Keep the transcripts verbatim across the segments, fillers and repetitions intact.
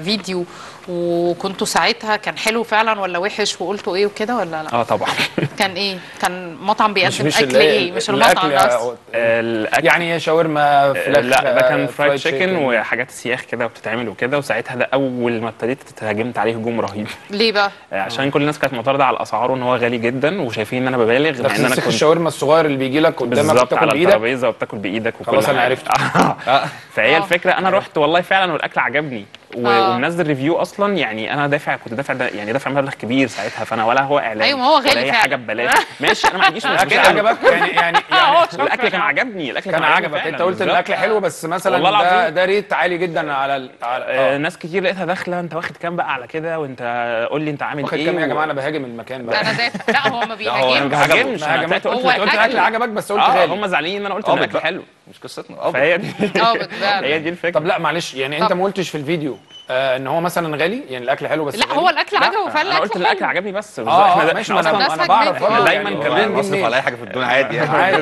فيديو وكنتوا ساعتها كان حلو فعلا ولا وحش وقلتوا ايه وكده ولا لا؟ اه طبعا. كان ايه؟ كان مطعم بيقدم مش مش اكل ايه؟ مش المطعم ده يعني شاورما فراخ؟ لا ده كان فرايد تشيكن وحاجات سياخ كده وبتتعمل وكده. وساعتها ده اول ما ابتديت هاجمت عليه هجوم رهيب. ليه بقى؟ عشان كل الناس كانت معترضه على الاسعار وان هو غالي جدا وشايفين ان انا ببالغ، مع ان انا كنت الشاورما الصغير اللي بيجي لك قدامك بتاكل بايدك الترابيزه وبتاكل بايدك وكل حاجه. خلاص انا عرفت. فهي الفكره انا رحت والله فعلا والاكل عجبني ومنزل ريفيو اصلا، يعني انا دافع كنت دافع دا يعني دافع مبلغ كبير ساعتها، فانا ولا هو اعلان ايوه هو غالي ولا اي حاجه ببلاش. ماشي انا ما عنديش مشكله. عجبك يعني يعني الاكل كان عجبني، الاكل كان عجبك انت قلت الاكل حلو بس مثلا ده ده ريت عالي جدا على ناس كتير لقيتها داخله انت واخد كام بقى على كده وانت قول لي انت عامل ايه واخد كام يا جماعه انا بهاجم المكان بقى انا دافع. لا هو ما بيهاجمش انا هاجمته قلت الاكل عجبك بس قلت غالي هم زعلانين ان انا قلت الاكل حلو مش قصتنا. فهي دي هي دي الفكره. طب لا معلش يعني انت ما قلتش في الفيديو آه ان هو مثلا غالي يعني الاكل حلو بس لا غالي. هو الاكل عجبه فعلا. انا قلت الاكل عجبني بس احنا ده ماشي. انا انا بعرف انا دايما كمان بصرف على اي حاجه في الدنيا عادي يعني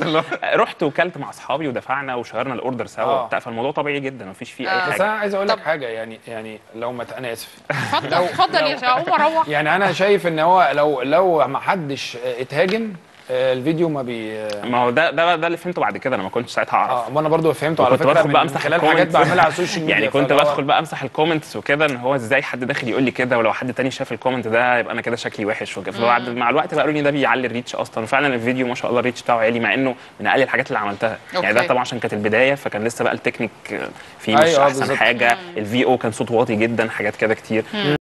بالظبط. رحت وكلت مع اصحابي ودفعنا وشيرنا الاوردر سوا وبتاع، فالموضوع طبيعي جدا مفيش فيه اي حاجه. بس انا عايز اقول لك حاجه يعني يعني لو ما انا اسف اتفضل اتفضل يا قوم اروح. يعني انا شايف ان هو لو لو ما حدش اتهاجم الفيديو ما بي ما هو ده ده ده اللي فهمته بعد كده. انا ما كنتش ساعتها اعرف. اه انا برضو فهمته على فكره. كنت بدخل بقى امسح الحاجات بعملها على السوشيال ميديا يعني كنت بدخل بقى امسح الكومنتس وكده ان هو ازاي حد داخل يقول لي كده، ولو حد تاني شاف الكومنت ده يبقى انا كده شكلي وحش وكده. فبعد مع الوقت بقى قالوا لي ده بيعلي الريتش اصلا، وفعلا الفيديو ما شاء الله الريتش بتاعه عالي مع انه من اقل الحاجات اللي عملتها. يعني ده طبعا عشان كانت البدايه فكان لسه بقى التكنيك فيه مش احسن حاجه، الفي او كان صوت واطي جدا، حاجات كده كتير.